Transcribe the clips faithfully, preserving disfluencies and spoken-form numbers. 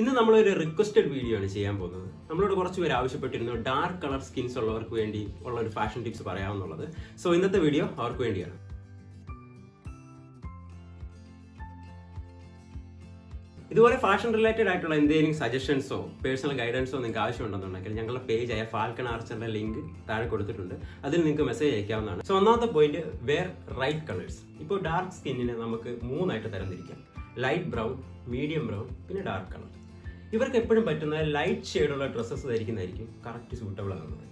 ഇന്ന് നമ്മളൊരു requested video ആണ് ചെയ്യാൻ പോകുന്നത്. നമ്മളോട് കുറച്ച് പേര് ആവശ്യപ്പെട്ടിരുന്നു ഡാർക്ക് കളർ സ്കിൻസ് ഉള്ളവർക്ക് വേണ്ടി ഉള്ള ഒരു ഫാഷൻ ടിപ്സ് പറയാമെന്നുള്ളത്. സോ ഇന്നത്തെ വീഡിയോ അവർക്ക് വേണ്ടിയാണ്. ഇതുപോലെ ഫാഷൻ റിലേറ്റഡ് ആയിട്ടുള്ള എന്തെങ്കിലും സജഷൻസോ പേഴ്സണൽ ഗൈഡൻസോ നിങ്ങൾക്ക് ആവശ്യമുണ്ടെന്നുണ്ടെങ്കിൽ ഞങ്ങളുടെ പേജ് ആയ ഫാൽക്കൺ ആർച്ചറിന്റെ ലിങ്ക് താഴെ കൊടുത്തിട്ടുണ്ട്, അതിൽ നിങ്ങൾക്ക് മെസ്സേജ് അയക്കാവുന്നതാണ്. സോ ഒന്നാമത്തെ പോയിന്റ്, വെയർ റൈറ്റ് കളേഴ്സ്. ഇപ്പോൾ ഡാർക്ക് സ്കിന്നിനെ നമുക്ക് മൂന്നായിട്ട് തരംതിരിക്കാം: ലൈറ്റ് ബ്രൗൺ, മീഡിയം ബ്രൗൺ, പിന്നെ ഡാർക്ക് കളർ. ഇവർക്ക് എപ്പോഴും പറ്റുന്ന ലൈറ്റ് ഷെയ്ഡുള്ള ഡ്രസ്സസ് ധരിക്കുന്നതായിരിക്കും കറക്റ്റ് സൂട്ടബിൾ ആകുന്നത്.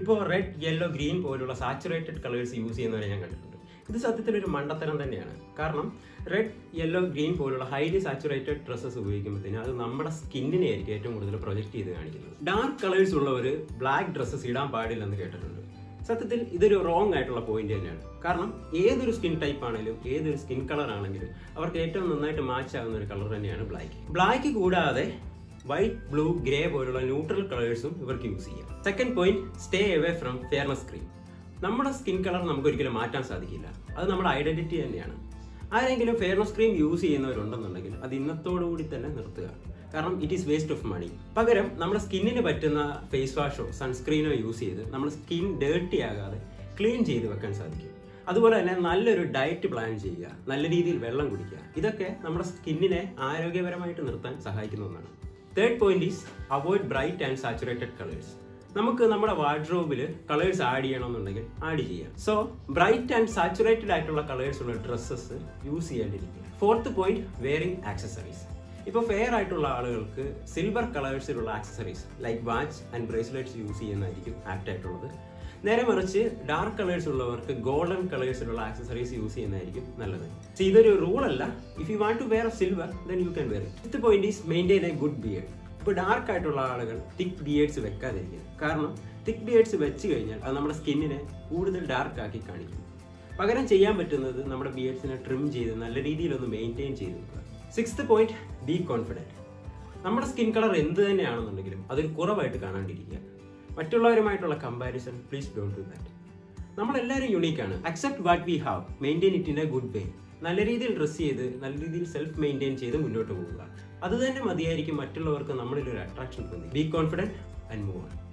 ഇപ്പോൾ റെഡ്, യെല്ലോ, ഗ്രീൻ പോലുള്ള സാച്ചുറേറ്റഡ് കളേഴ്സ് യൂസ് ചെയ്യുന്നവരെ ഞാൻ കണ്ടിട്ടുണ്ട്. ഇത് സത്യത്തിൽ ഒരു മണ്ടത്തരം തന്നെയാണ്. കാരണം റെഡ്, യെല്ലോ, ഗ്രീൻ പോലുള്ള ഹൈലി സാച്ചുറേറ്റഡ് ഡ്രസ്സസ് ഉപയോഗിക്കുമ്പോഴത്തേന് അത് നമ്മുടെ സ്കിന്നിനെ ആയിരിക്കും ഏറ്റവും കൂടുതൽ പ്രൊജക്ട് ചെയ്ത് കാണിക്കുന്നത്. ഡാർക്ക് കളേഴ്സ് ഉള്ളവർ ബ്ലാക്ക് ഡ്രസ്സസ് ഇടാൻ പാടില്ലെന്ന് കേട്ടിട്ടുണ്ട്. സത്യത്തിൽ ഇതൊരു റോങ് ആയിട്ടുള്ള പോയിന്റ് തന്നെയാണ്. കാരണം ഏതൊരു സ്കിൻ ടൈപ്പ് ആണെങ്കിലും ഏതൊരു സ്കിൻ കളർ ആണെങ്കിലും അവർക്ക് ഏറ്റവും നന്നായിട്ട് മാച്ച് ആകുന്ന ഒരു കളർ തന്നെയാണ് ബ്ലാക്ക്. ബ്ലാക്ക് കൂടാതെ വൈറ്റ്, ബ്ലൂ, ഗ്രേ പോലുള്ള ന്യൂട്രൽ കളേഴ്സും ഇവർക്ക് യൂസ് ചെയ്യാം. Second point, stay away from fairness cream. നമ്മുടെ സ്കിൻ കളർ നമുക്ക് ഒരിക്കലും മാറ്റാൻ സാധിക്കില്ല, അത് നമ്മുടെ ഐഡന്റിറ്റി തന്നെയാണ്. ആരെങ്കിലും ഫെയർനെസ് ക്രീം യൂസ് ചെയ്യുന്നവരുണ്ടെന്നുണ്ടെങ്കിൽ അത് ഇന്നത്തോടുകൂടി തന്നെ നിർത്തുക. കാരണം it is waste of money. പകരം നമ്മുടെ സ്കിന്നിന് പറ്റുന്ന ഫേസ് വാഷോ സൺസ്ക്രീനോ യൂസ് ചെയ്ത് നമ്മുടെ സ്കിൻ ഡേർട്ടി ആകാതെ ക്ലീൻ ചെയ്ത് വെക്കാൻ സാധിക്കും. അതുപോലെ തന്നെ നല്ലൊരു ഡയറ്റ് പ്ലാൻ ചെയ്യുക, നല്ല രീതിയിൽ വെള്ളം കുടിക്കുക, ഇതൊക്കെ നമ്മുടെ സ്കിന്നിനെ ആരോഗ്യപരമായിട്ട് നിർത്താൻ സഹായിക്കുന്ന ഒന്നാണ്. Third point is avoid bright and saturated colours. നമുക്ക് നമ്മുടെ വാർഡ്രോബിൽ കളേഴ്സ് ആഡ് ചെയ്യണമെന്നുണ്ടെങ്കിൽ ആഡ് ചെയ്യാം. സോ ബ്രൈറ്റ് ആൻഡ് സാച്ചുറേറ്റഡ് ആയിട്ടുള്ള കളേഴ്സ് ഉള്ള ഡ്രസ്സസ് യൂസ് ചെയ്യാണ്ടിരിക്കുക. Fourth point, wearing accessories. ഇപ്പോൾ ഫെയർ ആയിട്ടുള്ള ആളുകൾക്ക് സിൽവർ കളേഴ്സിലുള്ള accessories like watch and bracelets use ചെയ്യുന്നതായിരിക്കും ആപ്റ്റ് ആയിട്ടുള്ളത്. നേരെ മറിച്ച് ഡാർക്ക് കളേഴ്സ് ഉള്ളവർക്ക് ഗോൾഡൻ കളേഴ്സിലുള്ള ആക്സസറീസ് യൂസ് ചെയ്യുന്നതായിരിക്കും നല്ലത്. സോ ഇതൊരു റൂൾ അല്ല. If you want to wear silver then you can wear it. Fifth point is maintain a good beard. ഇപ്പോൾ ഡാർക്ക് ആയിട്ടുള്ള ആളുകൾ തിക്ക് ബിയേർഡ്സ് വെക്കാതിരിക്കുക. കാരണം തിക്ക് ബിയേർഡ്സ് വെച്ച് കഴിഞ്ഞാൽ അത് നമ്മുടെ സ്കിന്നിനെ കൂടുതൽ ഡാർക്ക് ആക്കി കാണിക്കും. പകരം ചെയ്യാൻ പറ്റുന്നത് നമ്മുടെ ബിയേർഡ്സിനെ ട്രിം ചെയ്ത് നല്ല രീതിയിലൊന്ന് മെയിൻറ്റെയിൻ ചെയ്ത് നോക്കുക. Sixth point, be confident. നമ്മുടെ സ്കിൻ കളർ എന്ത് തന്നെയാണെന്നുണ്ടെങ്കിലും അതൊരു കുറവായിട്ട് കാണാണ്ടിരിക്കുക. മറ്റുള്ളവരുമായിട്ടുള്ള comparison please don't do that. നമ്മളെല്ലാവരും യുണീക്കാണ്. Accept what we have, maintain it in a good way. നല്ല രീതിയിൽ ഡ്രസ്സ് ചെയ്ത് നല്ല രീതിയിൽ സെൽഫ് മെയിൻറ്റെയിൻ ചെയ്ത് മുന്നോട്ട് പോവുക. അത് തന്നെ മതിയായിരിക്കും മറ്റുള്ളവർക്ക് നമ്മളിലൊരു അട്രാക്ഷൻ തോന്നി. Be confident and move on.